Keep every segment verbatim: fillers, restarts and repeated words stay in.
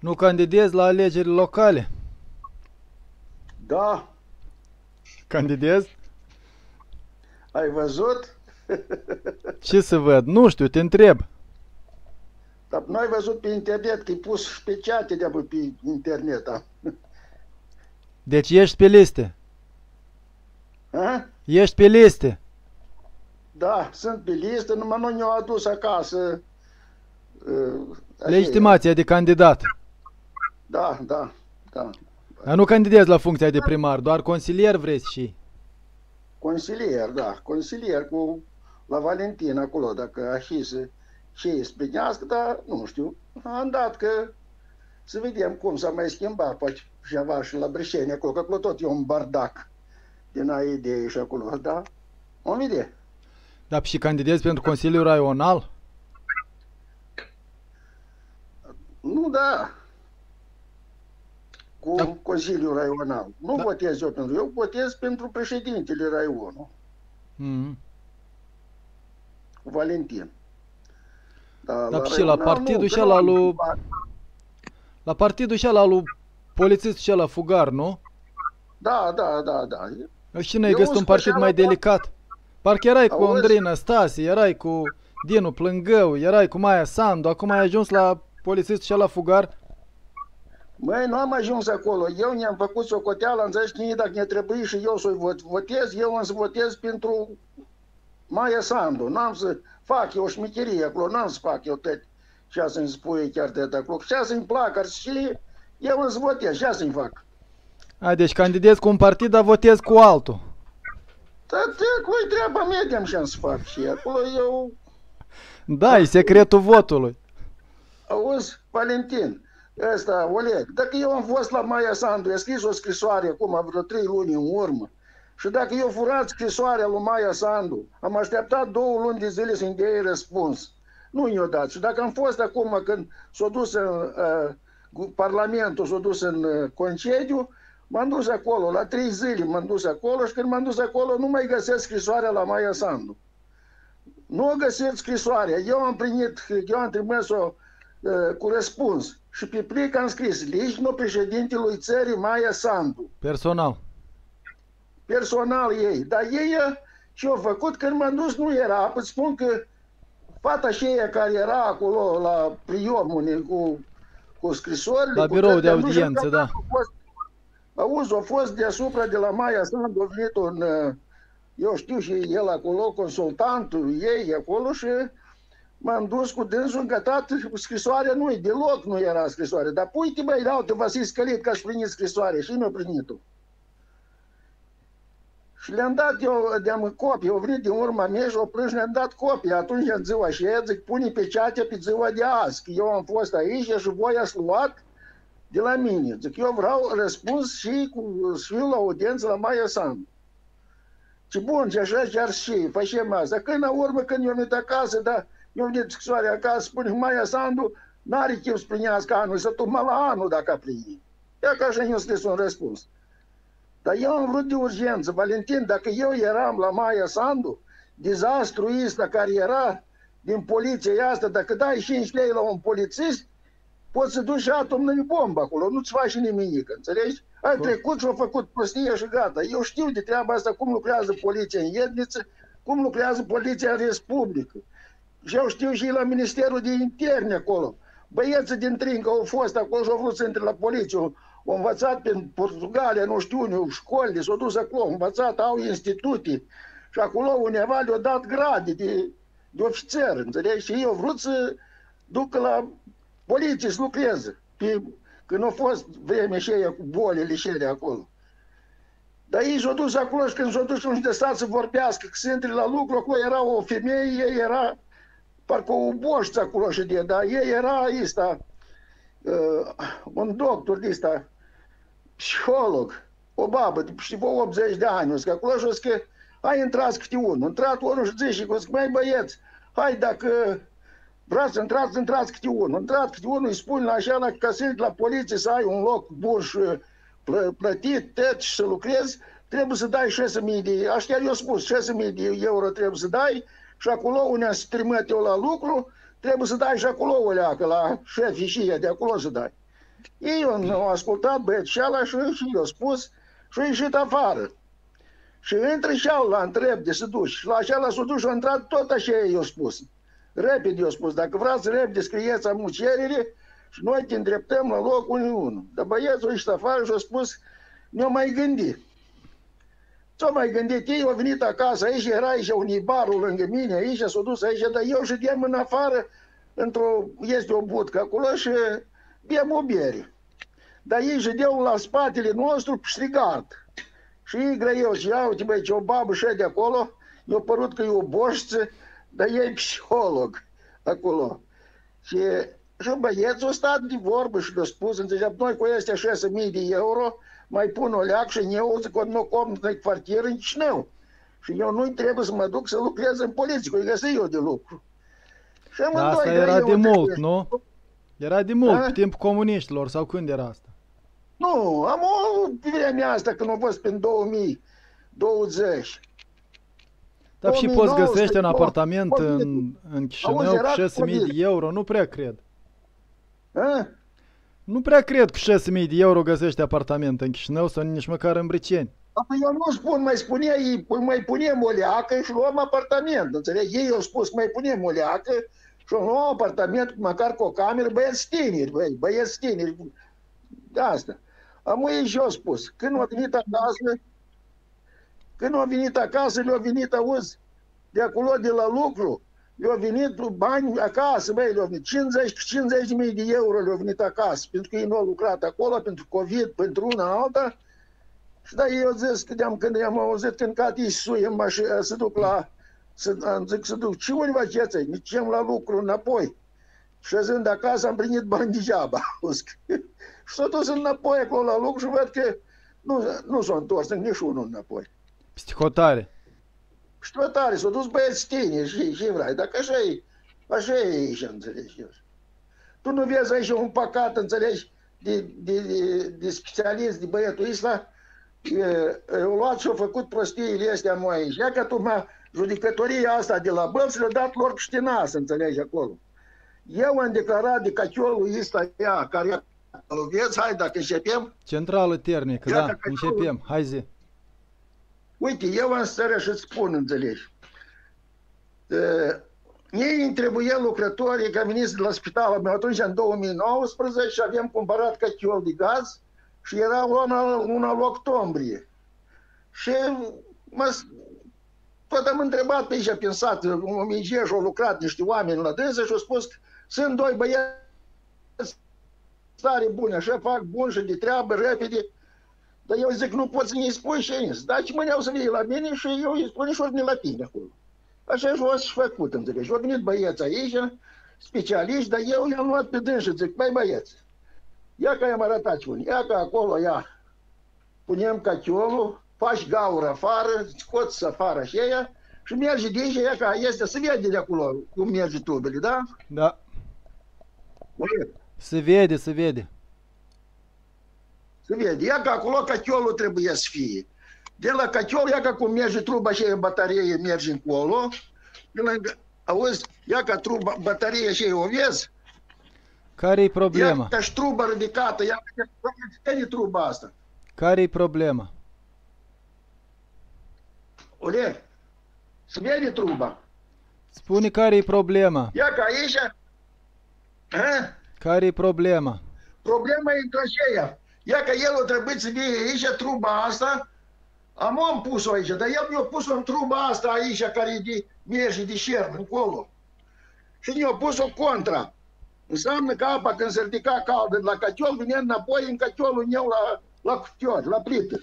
Nu candidezi la alegerile locale? Da. Candidezi? Ai văzut? Ce să văd? Nu știu, te întreb. Dar nu ai văzut pe internet că-i pus peceate de pe internet, da? Deci ești pe liste? A? Ești pe liste? Da, sunt pe listă, numai nu ne-au adus acasă. Legitimația de candidat. Da, da, da. Dar nu candidezi la funcția de primar, doar consilier vreți și? Consilier, da, consilier cu la Valentin acolo, dacă așa se și îi sprinească, dar nu știu. Am dat că să vedem cum s-a mai schimbat, poate ceva și la Briceni acolo, că acolo tot e un bardac din a idei și acolo, da? O idee. Dar și candidezi pentru Consiliul Raional? Nu, da. Cu da. Consiliul Raional. Nu da. Votez eu pentru eu, votez pentru președintele Raionului. Mm-hmm. Valentin. Da, dar la și la partidul și la lui... La partidul și la lui polițistul și la fugar, nu? Da, da, da, da. Și ne-ai găsit un partid mai delicat. Parcă erai cu Andrei Năstase, erai cu Dinu Plângău, erai cu Maia Sandu, acum ai ajuns la polițist și la fugar? Măi, nu am ajuns acolo. Eu ne-am făcut socoteala, am zis că dacă ne trebuie și eu să-i votez, eu îmi votez pentru Maia Sandu. N-am să fac eu șmecherie acolo, n-am să fac eu tăi și să-mi spui chiar de acolo. Și să-mi placă și eu îmi votez, și să-mi fac. A, deci candidez cu un partid, dar votez cu altul. Da, cu-i treaba mea de-am ce-am să fac și acolo eu... Da, e secretul votului. Auzi, Valentin, ăsta, Oleg, dacă eu am fost la Maia Sandu, i-a scris o scrisoare acum vreo trei luni în urmă, și dacă eu furat scrisoarea lui Maia Sandu, am așteptat două luni de zile să-mi dea răspuns. Nu i-o dat. Și dacă am fost acum când s-a dus în uh, Parlamentul, s-a dus în uh, concediu, m-am dus acolo, la trei zile m-am dus acolo și când m-am dus acolo nu mai găsesc scrisoarea la Maia Sandu. Nu găsesc scrisoarea. Eu am primit, eu am trimis-o uh, cu răspuns și pe plic am scris lignul președintelui țării Maia Sandu. Personal. Personal ei. Dar ei ce-au făcut când m-am dus nu era. Îți spun că fata aceea care era acolo la priomul cu, cu scrisorile... La birou de audiență, da. Auzi, a fost deasupra de la Maia Sandu, a venit un, eu știu și el acolo, consultantul ei acolo și m-am dus cu dânsul îngătat, scrisoarea nu-i, deloc nu era scrisoare. Dar pui-te băi, dau, te va fi scălit că aș primit scrisoare și mi-a primit-o. Și le-am dat eu, de-am copii, au venit din urma mea și au plâns și le-am dat copii. Atunci în ziua și aia zic, pune pe ceatea pe ziua de azi, că eu am fost aici și voi ați luat de la mine. Zic, eu vreau răspuns și cu fiul la audiență la Maia Sandu. Și bun, și așa chiar și, facem asta. Când la urmă, când eu venit acasă, dar eu venit scrisoarea acasă, spune Maia Sandu, n-are chef să plinească anul, să tocmai la anul dacă a plinit. Ia că așa nu scris un răspuns. Dar eu am vrut de urgență, Valentin, dacă eu eram la Maia Sandu, dezastrul ăsta care era din poliția asta, dacă dai cinci lei la un polițist, poți să duci și atomnă bombă acolo, nu-ți faci nimic, înțelegi? Ai trecut și au făcut prostie și gata. Eu știu de treaba asta, cum lucrează poliția în Edineț, cum lucrează poliția în Republică. Și eu știu și la Ministerul de Interne acolo. Băieții din Trinca au fost acolo și au vrut să intre la poliție. Au învățat prin Portugalia, nu știu unde, școlile, s-au dus acolo, au învățat, au instituții. Și acolo uneva le-au dat grade de, de ofițer, înțelegi? Și ei au vrut să ducă la... Poliții să lucreze, când au fost vremea și cu bolile și acolo. Dar ei s-au dus acolo și când s-au dus unde de stat să vorbească, că se intre la lucru, acolo era o femeie, ei era parcă o boșță acolo și de, dar ei era ăsta, uh, un doctor de ăsta, psiholog, o babă, și vă optzeci de ani, că acolo și că ai intrat câte unul, intrat unul și zice, zic, mai băieți, hai dacă... Vreau să intrați, intrați câte unul. Intrați câte unul, îi spun la așa, ca să la poliție să ai un loc bun și plă, plătit, tăci și să lucrezi, trebuie să dai șase mii de euro. Așa chiar eu spus, șase mii de euro trebuie să dai și acolo unde am trimit eu la lucru, trebuie să dai și acolo o leacă, la șefii și de acolo să dai. Ei au ascultat băiețeala și i-au spus și au ieșit afară. Și între cealaltă întreb de să duci. Și la cealaltă s-a dus și a intrat tot așa i-au spus. Repede i-au spus, dacă vreați repede scrieți amucerile și noi te îndreptăm la loc unu unu. Dar băiețul ieșit afară și a spus, ne-au mai gândit. S-au mai gândit, ei au venit acasă, aici era aici un ibarul lângă mine, aici s-a dus aici, dar eu și diem în afară, într-o, este o budcă acolo și bem o bere. Dar ei jădeau la spatele nostru strigard. Și ei grăiau, și ia uite băi, ce o babă și de acolo, i-a părut că e o boșță, dar e psiholog acolo. Și, și băiețul a stat de vorbă și le-a spus, înțelegeam, noi cu astea șase mii de euro, mai pun o leac și eu zic că nu comnă în cartier în Chișinău. Și eu nu-i trebuie să mă duc să lucrez în poliție, că îi găsesc eu de lucru. Și amândoi, asta era de mult, nu? Era de mult, pe timpul comuniștilor, sau când era asta? Nu, am o vremea asta, când am fost prin două mii douăzeci. Dar și poți găsești un apartament în, în Chișinău cu șase mii de euro? Nu prea cred. A? Nu prea cred că șase mii de euro găsești apartament în Chișinău sau nici măcar în Briceni. Eu nu spun, mai spune, mai punem o leacă și luăm apartament, înțelegi? Ei au spus, mai punem o leacă și luăm apartament, măcar cu o cameră, băieți tineri, băi, băieți tineri. De asta. Am ei și eu spus, când au venit acasă, când au venit acasă, le-au venit, auzi, de acolo, de la lucru, le-au venit bani acasă, băi, le-au venit cincizeci de mii de euro le-au venit acasă, pentru că ei nu au lucrat acolo, pentru COVID, pentru una alta. Și da, eu zis, când i-am auzit, când cati Iisuie, să duc la, să, zic, să duc, ce unii faceți? Nicem la lucru înapoi. Și zând acasă, am primit bani degeaba. Și s-a dus înapoi acolo la lucru și văd că nu, nu s-a întors niciunul înapoi. Psihotare. Psihotare, s-a dus băieți tineri și, și vrei, dacă așa e, așa e aici, înțelegi. Tu nu vezi aici un păcat, înțelegi, de, de, de, de specialiști, de băiatul ăsta, eu luat și-au făcut prostiile astea moi aici. Ia că tu mă, judecătoria asta de la Bălți le-a dat lor câștina, să înțelegi acolo. Eu am declarat de caciolul ăsta ea, care vezi, hai dacă începem. Centrală termică, da, începem, hai zi. Uite, eu am stărea și-ți spun, înțelegi. Ei îmi trebuie lucrătorii, că am venit la spitalul meu atunci, în două mii nouăsprezece, și aveam cumpărat caciol de gaz. Și era una la octombrie. Și tot am întrebat pe aici, prin sat, în Migeș au lucrat niște oameni la dânsă și au spus că sunt doi băieți tare buni, așa fac bun și de treabă, repede. Dar eu zic, nu poți să-i spui și ei. Dar ce mâneau să vii la mine și eu îi spun și ori la tine acolo. Așa și o să-și făcut, înțelegi. Au venit băieți aici, specialiști, dar eu i-am luat pe dânsă și zic, băi băieți, ia că i-am arătat unii, ia că acolo, ia, punem cachiolul, faci gaură afară, scoți afară și aia și merge de aici, ia că este, se vede de acolo cum merge tubele, da? Da. Uite. Se vede, se vede. Se vede, ia că acolo cachiolul trebuie să fie. De la cachiol, ia că cum merge truba și aia în batarie, merge încolo, lângă, auzi, ia că truba, batarie și aia o vezi. Care-i problema? Ia că-și truba ridicată, ia că-i truba asta. Care-i problema? Oleg, se vede truba. Spune care-i problema. Ia că aici... Care-i problema? Problema e într-o aceea. Ia că el o trebuie să vie aici truba asta. Am om pus-o aici, dar el mi-a pus-o în truba asta aici, care merge de șerb încolo. Și mi-a pus-o contra. Înseamnă că apa, când se ridica caldă de la caciol, vine înapoi în caciolul meu la, la cutior, la plită.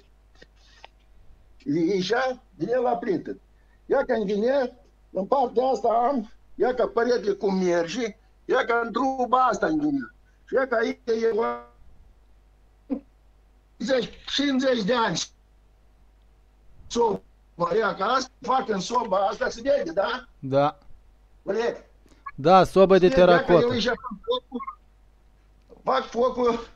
Așa vine la plită. Ia că-mi vine, în partea asta am, ia că părete cum merge, ia că în truba asta îmi vine. Și ia că aici e cincizeci de ani. Soba, ia că asta fac în soba asta, se vede, da? Da. Corect. Da, sobă de teracotă. Fac focul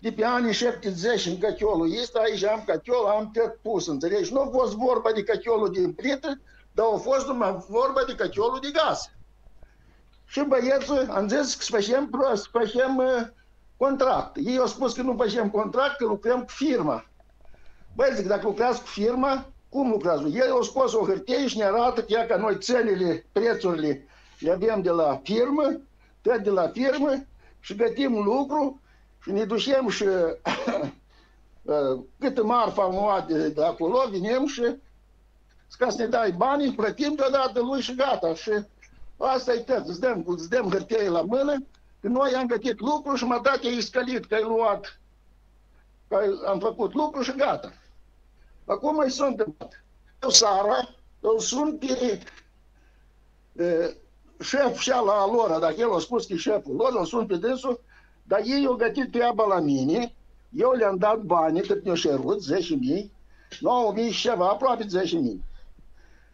de pe anii șaptezeci în caciolul ăsta, aici am caciol, am tot pus, înțelegi? Nu a fost vorba de caciolul din plită, dar a fost numai vorba de caciolul de gaz. Și băieții, am zis că să facem prost, să facem contract. Ei au spus că nu facem contract, că lucrăm cu firma. Băi, zic, dacă lucrați cu firma, cum lucrați? Ei au scos o hârtie și ne arată că, ia, că noi țările, prețurile le avem de la firmă, tot de la firmă și gătim lucru și ne ducem și câtă marfă am luat de, de acolo, vinem și ca să ne dai banii, plătim deodată lui și gata. Și asta e tot, îți dăm, îți dăm hârtie la mână, că noi am gătit lucru și m-a dat ei scălit, că ai luat, că am făcut lucru și gata. Acum îi sunt întâmplat. Eu, Sara, eu sunt pe, e, șef și ala lor, dacă el a spus că e șeful lor, eu sunt pe dânsul, dar ei au gătit treaba la mine, eu le-am dat banii, cât mi-au șerut, zece mii, nouă mii și ceva, aproape zece mii.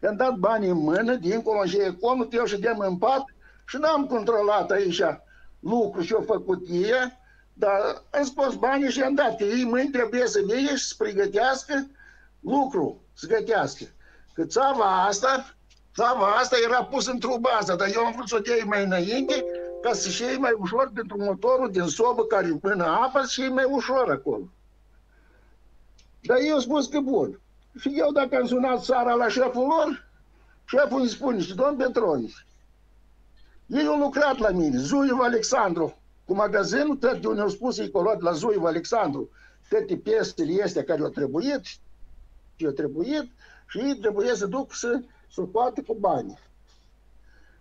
I-am dat banii în mână, dincolo, în jeie conut, eu ședeam în pat și n-am controlat aici lucru și-o făcut ei, dar am scos banii și i-am dat, că ei mâini trebuie să vie și să pregătească lucru, să gătească. Că țava asta, țava asta era pus într-o bază, dar eu am vrut să o dea mai înainte, ca să-și iei mai ușor pentru motorul din sobă care până apă, să-și iei mai ușor acolo. Dar eu am spus că bun. Și eu, dacă am sunat țara la șeful lor, șeful îmi spune, și domn Petroni, ei au lucrat la mine, Zuiv Alexandru, cu magazinul, tot de unde au spus, ei au luat la Zuiv Alexandru, toate piesele astea care au trebuit, și au trebuit, și ei trebuie să duc să se poată cu bani.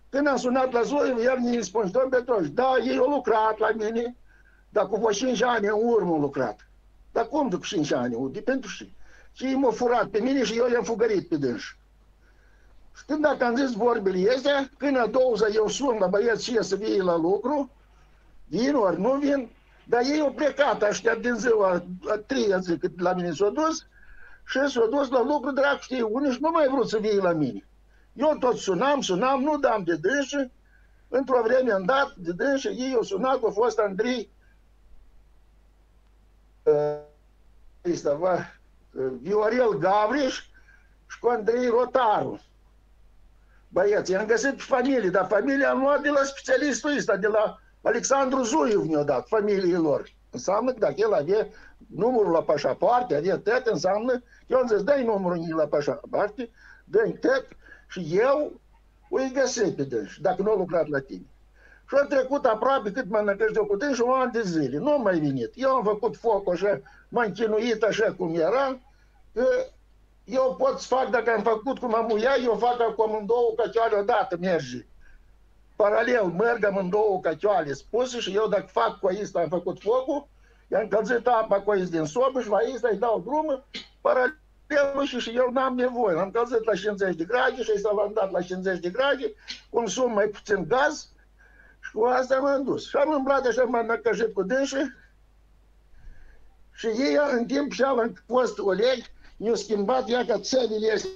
Când am sunat la Zuiv, el mi-a spus, domn Petroni, da, ei au lucrat la mine, dar cu vreo cinci ani în urmă au lucrat. Dar cum duc cinci ani? De pentru și. Și ei m-au furat pe mine și eu i-am fugărit pe dânși. Și când dacă am zis vorbele astea, când a douăză eu sun la băieți și să vie la lucru, vin ori nu vin, dar ei au plecat ăștia din ziua a treia zi cât la mine s-au dus și s-au dus la lucru, dracu știe, unii și nu mai vrut să vie la mine. Eu tot sunam, sunam, nu dam de dânși, într-o vreme am dat de dânși, ei au sunat, a fost Andrei uh, Viorel Gavriș și cu Andrei Rotaru. Băieți, i-am găsit familie, dar familia am luat de la specialistul ăsta, de la Alexandru Zuiv mi-a dat familiei lor. Înseamnă că dacă el avea numărul la pașapoarte, avea tăt, înseamnă, eu am zis, dă-i numărul la pașapoarte, dă-i tăt și eu îi găsesc pe dânși, dacă nu a lucrat la tine. Și a trecut aproape cât mă năcășteau cu tine și un an de zile. Nu am mai venit. Eu am făcut foc așa, m-am închinuit așa cum era. Că eu pot să fac, dacă am făcut cum am uia, eu fac acum în două căcioale odată merge. Paralel, merg în două căcioale spuse și eu dacă fac cu aista, am făcut focul, i-am încălzit apa cu aista din sobă și cu aista îi dau drumul, paralel și, și eu n-am nevoie. L-am încălzit la cincizeci de grade și s-a landat la cincizeci de grade, consum mai puțin gaz. Și cu asta m-am dus. Și am îmblat așa, m-am năcășit cu dânșii. Și ei, în timp ce am fost Oleg, mi-au schimbat ea ca țările astea.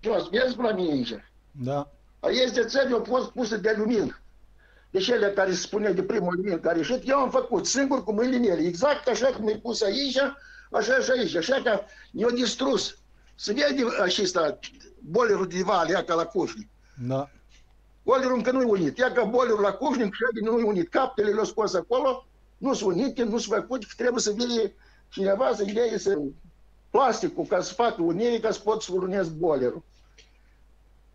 Jos, vezi la mine aici? Da. Aceste țări au fost puse de lumină. Deci ele care se spune de primul lumină care a ieșit, eu am făcut singur cu mâinile mele. Exact așa cum mi-a pus aici, așa și aici. Așa că mi-a distrus. Se vede acesta... bolerul de val, ia ca la Cușnic. Da. Bolerul încă nu-i unit. Ia ca bolerul la Cușnic și nu-i unit. Captele le-au scos acolo, nu sunt unite, nu sunt făcute, trebuie să vine cineva să îi să plasticul ca să facă unire, ca să pot să urunesc bolerul.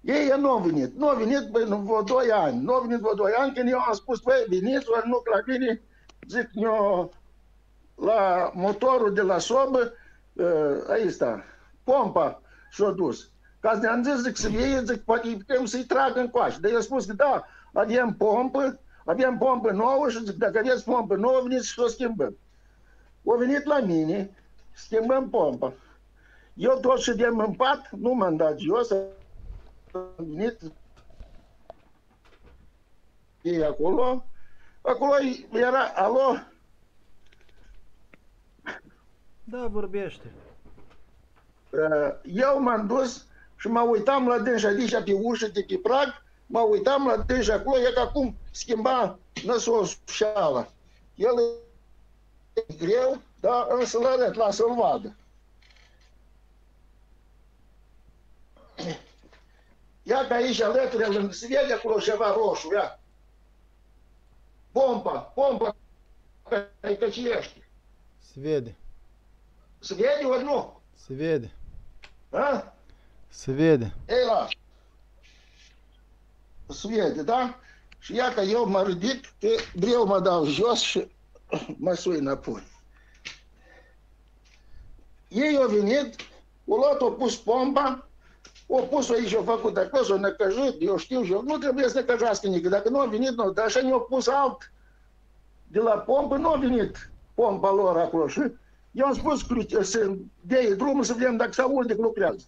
Ei nu au venit. Nu au venit vreo doi ani. Nu au venit vreo doi ani când eu am spus, băi, veniți, ori nu, la mine, zic, eu, la motorul de la sobă, aici sta, pompa s-a dus. Ca să ne-am zis, zic, să vie, zic, poate putem să-i tragă în coașă. Dar eu spus că da, avem pompă, avem pompă nouă și zic, dacă aveți pompă nouă, veniți și o schimbăm. O venit la mine, schimbăm pompa. Eu tot ședem în pat, nu m-am dat jos, am venit ei acolo, acolo era, alo? Da, vorbește. Eu m-am dus și mă uitam la dânșa aici pe ușă, de pe prag, mă uitam la dânșa acolo, e că acum schimba năsos șala. El e greu, dar însă l arăt, la să-l vadă. Ia că aici alăturile, se vede acolo ceva roșu, ia. Pompa, pompa, care tăciește. Se vede. Se vede ori nu? Se vede. A? Se vede. Ei, las. Se vede, da? Și iată, eu m-am ridic, greu mă dau jos și mă sui înapoi. Ei au venit, au luat, au pus pompa, au pus-o aici, au făcut acolo, s-au necăjit, eu știu și eu, nu trebuie să necăjească nici, dacă nu au venit, nu, dar așa ne-au pus alt. De la pompă nu a venit pompa lor acolo și eu am spus să dea drumul să vedem dacă s-au unde lucrează.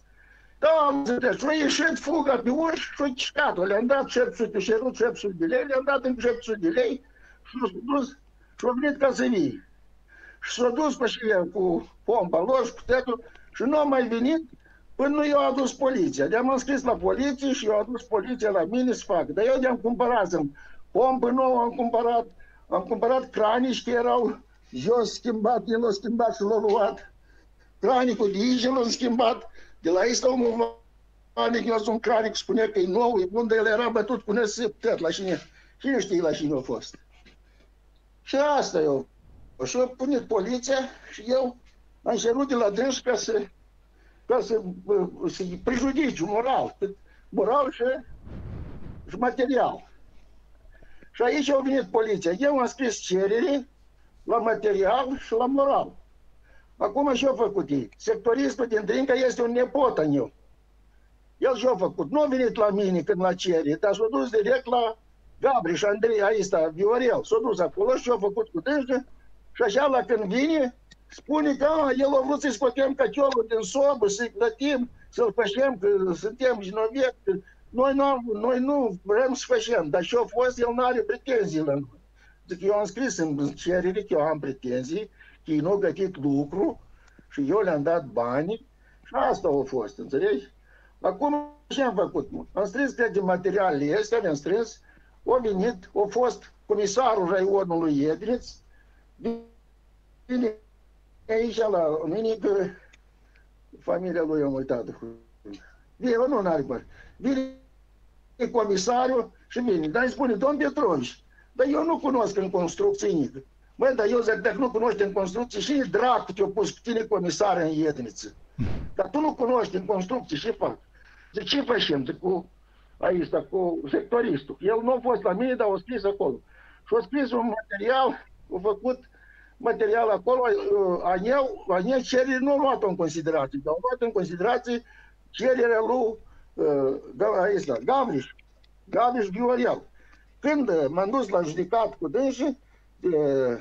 Da, am zis, și-a ieșit fuga pe uși și-a cișcat-o, le-am dat șapte sute de lei, le-am dat încă șapte sute de lei și-a venit ca să vii. Și s-a dus pe șeia cu pompa lor și cu tetul și nu a mai venit până nu i-a adus poliția. De-am înscris la poliție și i-a adus poliția la mine să facă. Dar eu de-am cumpărat pompă nouă, am cumpărat, am cumpărat cranici, că erau jos schimbat, el l-a schimbat și l-a luat. Cranicul de aici l-a schimbat. De la aici omul Vanic, eu sunt cranic, spunea că e nou, e bun, dar el era bătut, punea septet la cine, cine știe la cine a fost. Și asta eu. Și a punit poliția și eu am cerut de la dâns ca să, ca să, să prejudiciu moral, moral și, și material. Și aici au venit poliția. Eu am scris cerere la material și la moral. Acum și-au făcut ei. Sectoristul din Trinca este un nepot în eu. El și-au făcut. Nu a venit la mine când la cerere, dar s-a dus direct la Gavriș, Andrei, aista, Viorel. S-a dus acolo și-au făcut cu dânsă. Și așa, la când vine, spune că a, el a vrut să-i scotem căciolul din sobă, să-i plătim, să-l facem, că suntem vinovați. Noi nu, noi nu vrem să facem, dar și-a fost, el nu are pretenzii la noi. Zic, eu am scris în cerere că eu am pretenzii, că ei nu au gătit lucru și eu le-am dat bani și asta a fost, înțelegi? Acum ce am făcut? Am strâns, cred, de materialele astea, le-am strâns, a venit, a fost comisarul raionului Edineț, vine aici la mine, că familia lui am uitat. Vine, nu, n-are bani. Vine comisarul și vine, dar îmi spune, domn Petroni, dar eu nu cunosc în construcții nici. Băi, dar eu zic, dacă nu cunoști în construcții, și dracu te-a pus cu tine comisar în Edineță. Dar tu nu cunoști în construcții, ce fac? Zic, ce facem? Zic, cu aici, cu sectoristul. El nu a fost la mine, dar a scris acolo. Și a scris un material, a făcut material acolo, Anel cerere nu a luat-o în considerație, dar a luat în considerație cererea lui uh, Gavriș, Gavriș Viorel. Când m-am dus la judecat cu dânsii, uh,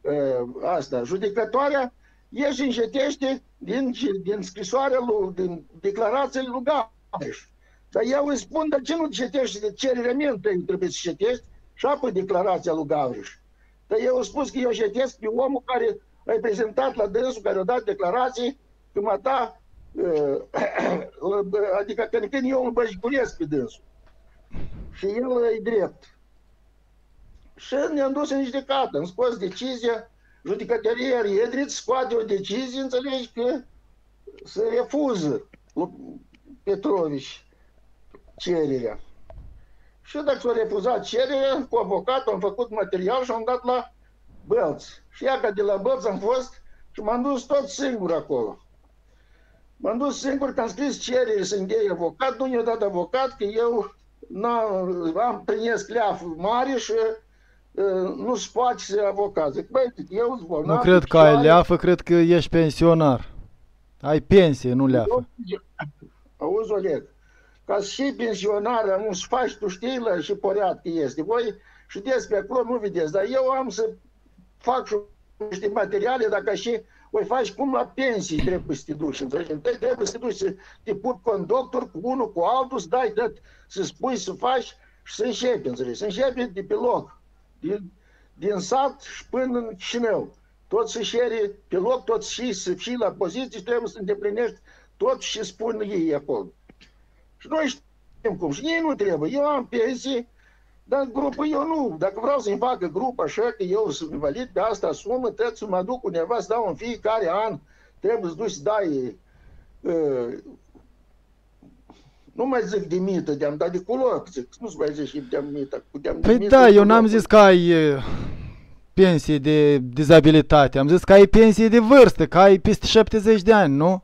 uh, asta, judecătoarea ieși încetește din, din scrisoarea lui, din declarațiile lui Gavriș. Dar eu îi spun, dar ce nu încetești de cererea mea, trebuie să încetești și apoi declarația lui Gavriș. Dar eu am spus că eu ședesc pe omul care a prezentat la dânsul, care a dat declarații, că mă ta, uh, adică când eu îl bășguresc pe dânsul. Și el e drept. Și ne-am dus în judecată, am scos decizia, judecătoria Edineț scoate o decizie, înțelegi, că se refuză Petrovici cererea. Și dacă s-a refuzat cererea, cu avocatul am făcut material și am dat la Bălți. Și iaca de la Bălți am fost și m-am dus tot singur acolo. M-am dus singur că am scris cerere să îndeie avocat, nu i-a dat avocat, că eu am prins cleaf mare și uh, nu-ți face să avocat. Zic, băi, eu zic, nu cred că ai leafă, cred că ești pensionar. Ai pensie, nu leafă. Eu, auzi, Oleg. Ca și pensionarea, nu-ți faci tu știile și poreat că este. Voi știți pe acolo, nu vedeți, dar eu am să fac și niște materiale, dacă și voi faci cum la pensii trebuie să te duci. Întâi trebuie să te duci să te pupi conductor cu unul, cu altul, să dai dat, să spui, să faci și să începi, înțelegi? Să începi de pe loc, din, din sat și până în Chișinău. Tot să șeri pe loc, tot și să fii la poziții, trebuie să îndeplinești tot și spun ei acolo. Și noi știm cum. Și ei nu trebuie. Eu am pensii, dar grupul eu nu. Dacă vreau să-mi facă grup așa, că eu sunt invalid, pe asta sumă, trebuie să mă duc undeva să dau în fiecare an. Trebuie să duci să dai uh, Nu mai zic de mită, de-am dat de culoc, zic, nu-ți mai zici de-am mită. Păi da, eu n-am zis că ai pensie de dizabilitate, am zis că ai pensie de vârstă, că ai peste șaptezeci de ani, nu?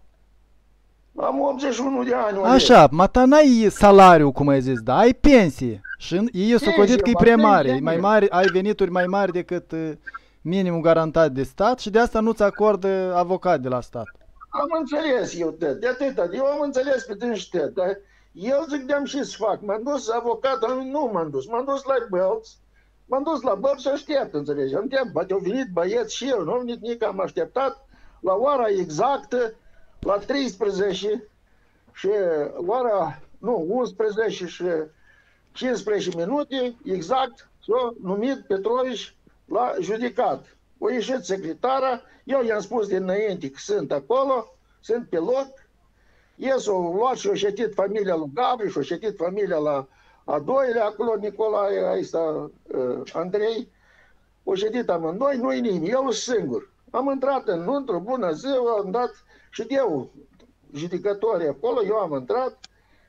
Am optzeci și unu de ani. Așa, ma ta n-ai salariu, cum ai zis, dar ai pensie. Și ei socotit că e prea mare, mai mare, ai venituri mai mari decât minimul garantat de stat și de asta nu-ți acordă avocat de la stat. Am înțeles eu, de atâta, eu am înțeles pe tine, dar eu zic de-am și să fac, m-am dus avocat, nu m-am dus, m-am dus la Bălți, m-am dus la Bălți și aștept, înțelegi, am timp, poate au venit băieți și eu, nu am venit nici, am așteptat la ora exactă, la treisprezece și ora, nu, unsprezece și cincisprezece minute, exact, s-a numit Petroni la judecat. O ieșit secretara, eu i-am spus dinainte că sunt acolo, sunt pe loc, el s-a luat și a șetit familia lui Gavriș, a șetit familia la a doilea, acolo Nicolae, ăsta Andrei, a șetit amândoi, nu-i nimeni, eu singur. Am intrat în nuntă, bună ziua, am dat și eu, judecătorii acolo, eu am intrat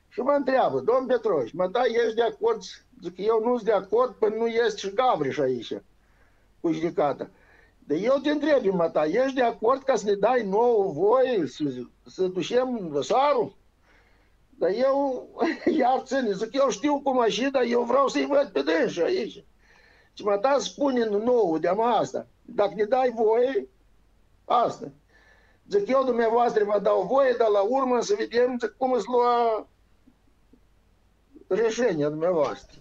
și mă întreabă, domn Petroni, mă, da, ești de acord? Zic, eu nu-s de acord până nu ești și Gavriș aici, cu judecata. De eu te întreb, mă, ta, ești de acord ca să ne dai nouă voie, să, să ducem dosarul? Dar eu, iar ține, zic, eu știu cum așa, dar eu vreau să-i văd pe dânșa aici. Și mă, ta, spune nouă de-am asta, dacă ne dai voie, asta. Zic, eu dumneavoastră vă dau voie, dar la urmă să vedem, zic, cum îți lua reșenia dumneavoastră.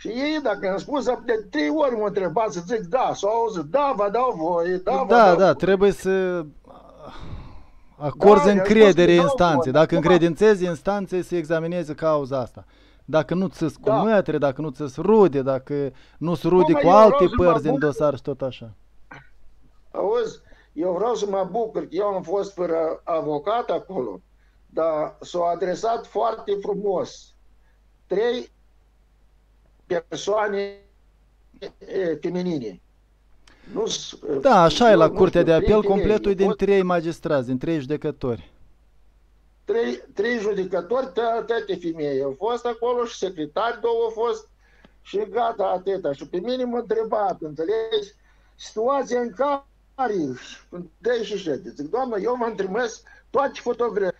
Și ei, dacă am spus, de trei ori m-au întrebat să zic da, sau zic da, vă dau voie, da, vă da, dau da, trebuie să acorzi da, încredere instanței. Dacă încredințezi instanței, să examinezi cauza asta. Dacă nu ți-s da. cu mătre, dacă nu ți-s rude, dacă nu-s rude nu, cu alte părți din dosar și tot așa. Auzi, eu vreau să mă bucur că eu am fost fără avocat acolo, dar s-au adresat foarte frumos. Trei persoane feminine. Nu, da, așa e la curtea de apel, completul din trei magistrați, din trei judecători. Trei, trei judecători, toate femei. Au fost acolo și secretari, două au fost și gata, atâta. Și pe mine m-a întrebat, înțelegi, situația în care ești și ședință. Zic, doamnă, eu m-am trimis toate fotografii,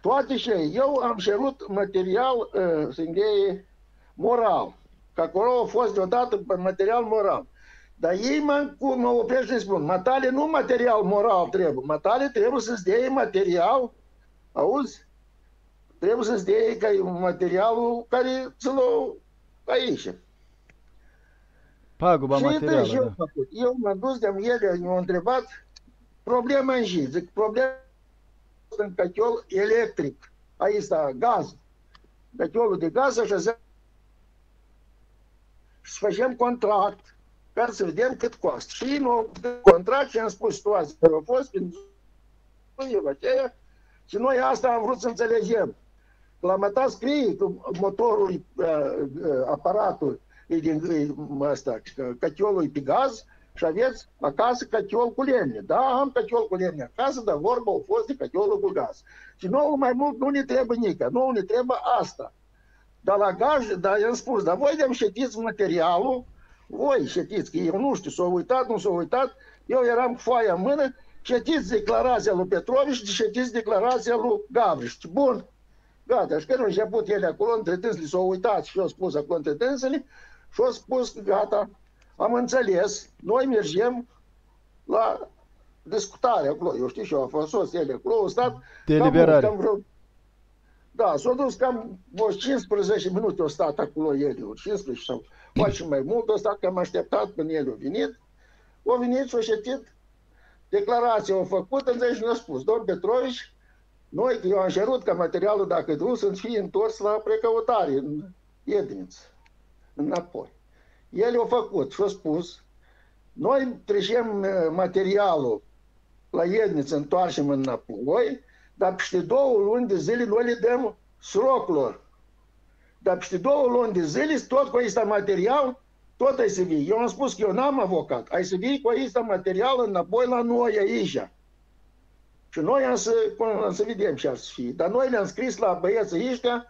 toate și eu am cerut material uh, sângheie moral. Că acolo a fost deodată material moral. Dar ei mă, mă opresc și spun, matale nu material moral trebuie, matale trebuie să-ți dea material, auzi? Trebuie să-ți dea ca materialul care ți-l lua aici. Paguba materială, și eu, da. Eu m-am dus de-am ele, m-au întrebat problema în zi, zic, problema în căciol electric, aici gaz, căciolul de gaz așa. Și facem contract, ca să vedem cât costă. Și nu contract și am spus situația care a fost, și noi asta am vrut să înțelegem. La măta scrie că motorul, aparatul e din ăsta, căciolul e pe gaz și aveți acasă căciol cu lemne. Da, am căciol cu lemne acasă, dar vorba a fost de căciolul cu gaz. Și nouă mai mult nu ne trebuie nică, nouă ne trebuie asta. Dar la gaj, dar i-am spus, dar voi de-am știți materialul, voi știți, că eu nu știu, s-a uitat, nu s-a uitat, eu eram cu foaia în mână, știți declarația lui Petroni și știți declarația lui Gavriș. Bun, gata, și când au început ele acolo, între tânsele s-au uitat și au spus acolo între tânsele și au spus, gata, am înțeles, noi mergem la discutare acolo, eu știu și eu, a fost sos ele acolo, au stat, deliberare. Da, s-au dus cam cincisprezece minute, au stat acolo ele, cincisprezece sau poate și mai mult, au stat că am așteptat până ele au venit. Au venit și au șetit, declarația au făcut, înțelegi, și ne-a spus, domn Petroni, noi, eu am cerut ca materialul, dacă nu, să fie întors la precăutare, în Edineț, înapoi. Ele au făcut și au spus, noi trecem materialul la Edineț, întoarcem înapoi, dar peste două luni de zile noi le dăm sroclor. Dar peste două luni de zile, tot cu acesta material, tot ai să vii. Eu am spus că eu n-am avocat. Ai să vii cu acesta material înapoi la noi aici. Și noi am să, am să vedem ce ar fi. Dar noi le-am scris la băieții ăștia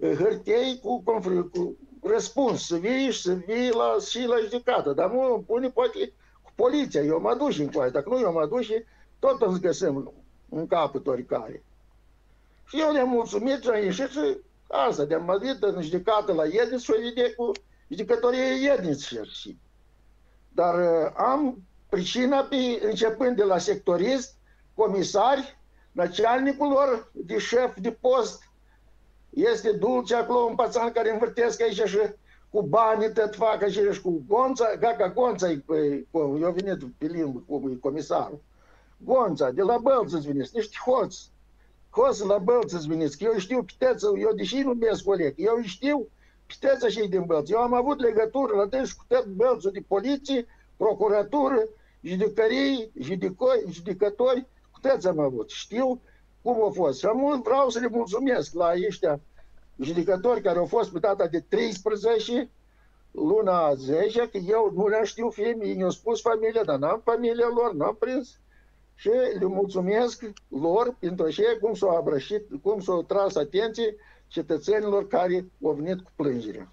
hârtiei cu, cu răspuns, să vii și să vii la, și la judecată, dar nu îmi pune poate cu poliția, eu mă duc încoace, dacă nu eu mă duc și tot îmi găsim în capăt oricare. Și eu le-am mulțumit și am ieșit și asta, de-am mărit în judecată la Edineț și o vede cu judecătorie Edineț și dar am pricina pe, începând de la sectorist, comisari, начальnicul lor de șef de post, este dulce acolo un pațan care învârtesc aici și cu banii tot fac aici și cu Gonța, gaca Gonța, eu venit pe limbă cu comisarul, Gonța, de la Bălți îți veniți, niște hoți, hoți la Bălți îți veniți, că eu știu piteță, eu deși nu numesc Oleg, eu știu piteță și din Bălți, eu am avut legătură la tăi și cu tot Bălțul de poliție, procuratură, judecării, judecoi, judecători, cu toți am avut, știu cum a fost. Și mult vreau să le mulțumesc la ăștia judecători care au fost pe data de treisprezece, luna zece, că eu nu le știu fiind, ei mi-au spus familia, dar n-am familia lor, n-am prins. Și le mulțumesc lor pentru așa cum s-au abrășit, cum s-au tras atenție cetățenilor care au venit cu plângerea.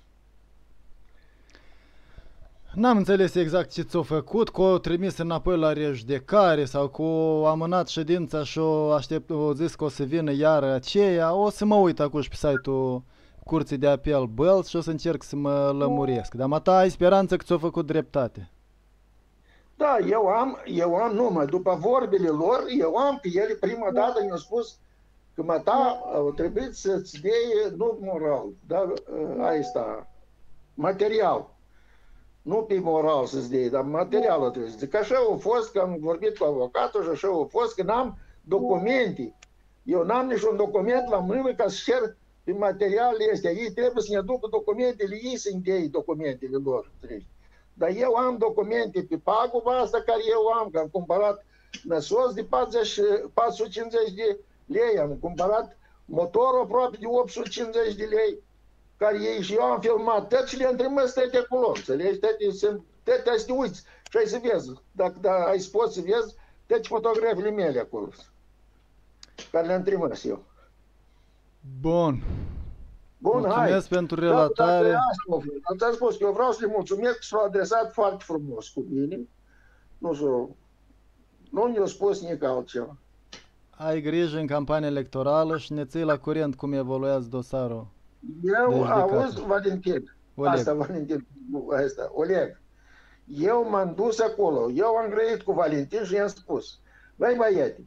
N-am înțeles exact ce ți-a făcut, că o trimis înapoi la rejudecare sau că o amânat ședința și o aștept, o zis că o să vină iară aceea. O să mă uit acum și pe site-ul Curții de Apel Bălți și o să încerc să mă lămuresc. Dar mă ta ai speranță că ți-a făcut dreptate. Da, eu am, eu am numai, după vorbele lor, eu am că el prima dată mi-a spus că mă ta au trebuit să-ți dea nu moral, dar asta, material. Nu pe moral să-ți dea, dar materialul trebuie să zic. Așa a fost că am vorbit cu avocatul și așa a fost că n-am documente. Eu n-am niciun document la mână ca să cer pe materialele astea. Ei trebuie să ne aducă documentele, ei să-mi dea documentele lor. Dar eu am documente pe paguba asta care eu am, că am cumpărat năsos de patru sute cincizeci de lei, am cumpărat motorul aproape de opt sute cincizeci de lei. Care ei și eu am filmat tot și le-am trimis tăte acolo, înțelegi? Tăte ai să te uiți și ai să vezi, dacă da, ai să poți să vezi, tăte fotografiile mele acolo, care le-am trimis eu. Bun. Bun, mulțumesc hai. Mulțumesc pentru relatare. Da, da, da, am spus că eu vreau să le mulțumesc că s-au adresat foarte frumos cu mine. Nu s-au... Nu mi-au spus nici altceva. Ai grijă în campania electorală și ne ții la curent cum evoluează dosarul. Eu auzi, Valentin, asta, Valentin, asta, Oleg, eu m-am dus acolo, eu am grăit cu Valentin și i-am spus, băi băiete,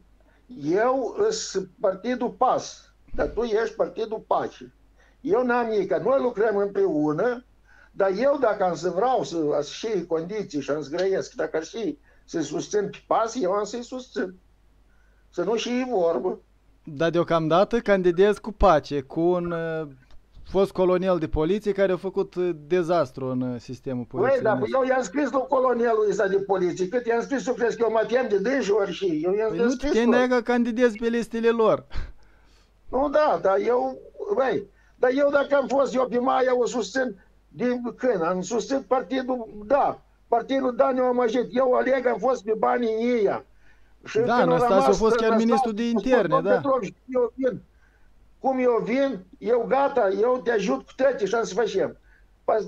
eu sunt partidul P A S, dar tu ești partidul Pace. Eu n-am nici, noi lucrăm împreună, dar eu dacă am să vreau să și condiții și am să grăiesc, dacă ar și să-i susțin pe P A S, eu am să-i susțin, să nu și vorbă. Dar deocamdată candidez cu Pace, cu un uh, fost colonel de poliție care a făcut uh, dezastru în uh, sistemul poliției. Păi, da, eu i-am scris lui colonelul ăsta de poliție, cât i-am scris, eu crezi că eu mă tem de dânși ori și eu i-am păi scris lor. Păi nu te că candidez pe listele lor. Nu, da, dar eu, băi, dar eu dacă am fost, eu pe Maia o susțin din când, am susțin partidul, da, partidul Dan eu am ajut, eu aleg am fost pe banii ei. Și da, Năstase a fost chiar ministru de interne, da. Petroni, eu vin. Cum eu vin, eu gata, eu te ajut cu tăte și am să facem.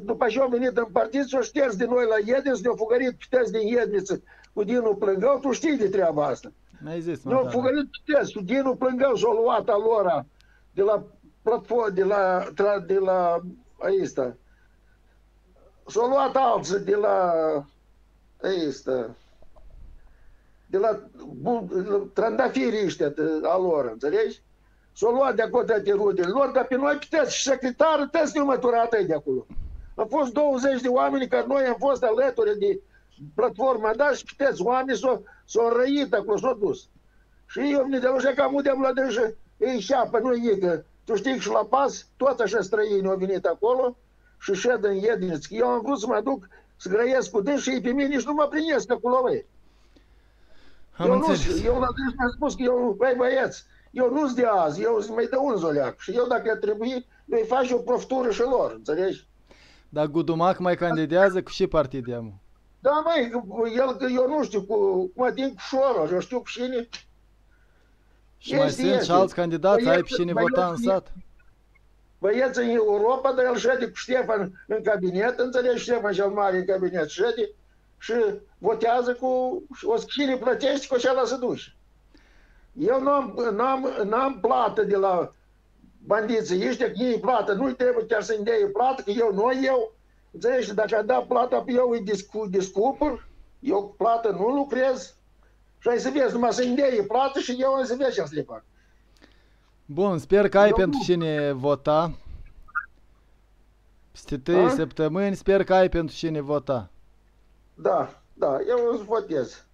După ce am venit în partid, s-o șters de noi la Edineț, ne-au fugărit puteți din Edineț cu Dinu Plângău, tu știi de treaba asta. Ne-au fugărit puteți, cu Dinu Plângău s-o luat alora de la platformă, de la, de la, aista. S-o luat alții de la, aista. De la trandafirii ăștia a lor, înțelegi? S-au luat de acolo toate rudele lor, dar pe noi puteți și secretarul, tăți nu măturată de acolo. Au fost douăzeci de oameni care noi am fost alături de platforma, da, și puteți, oamenii s-au s-au răit acolo, s-au dus. Și eu vine de așa că am udem la dânjă, ei șapă, nu ei, că tu știi că și la P A S, toți așa străini au venit acolo și șed în Edineț. Eu am vrut să mă duc, să grăiesc cu dânjă și ei pe mine nici nu mă prinesc acolo, băi. Am eu nu-s, eu am spus că eu, băi băieți, eu nu-s de azi, eu mai dă un zoleac. Și eu dacă trebuie, noi faci o proftură și lor, înțelegi? Dar Gudumac mai candidează cu și partidea, mă? Da, măi, el, că eu nu știu, cu, mă ating cu șoră, eu știu cu cine. Și este, mai sunt este. Și alți candidați, ai pe cine vota în sat? băieți în Europa, dar el șede cu Ștefan în cabinet, înțelegi, Ștefan cel mare în cabinet, șede și votează cu o schile plătești cu așa la să duci. Eu nu am, -am, -am plată de la bandiții ăștia, că ei plată, nu-i trebuie chiar să-mi dea plată, că eu nu eu. Înțelegi, dacă am dat plata, eu îi discu descupăr, eu cu plată nu lucrez și ai să vezi, numai să-mi dea plată și eu ai să vezi ce să le fac. Bun, sper că ai eu pentru nu. Cine vota. Peste trei săptămâni, sper că ai pentru cine vota. Da, da, eu îți votez.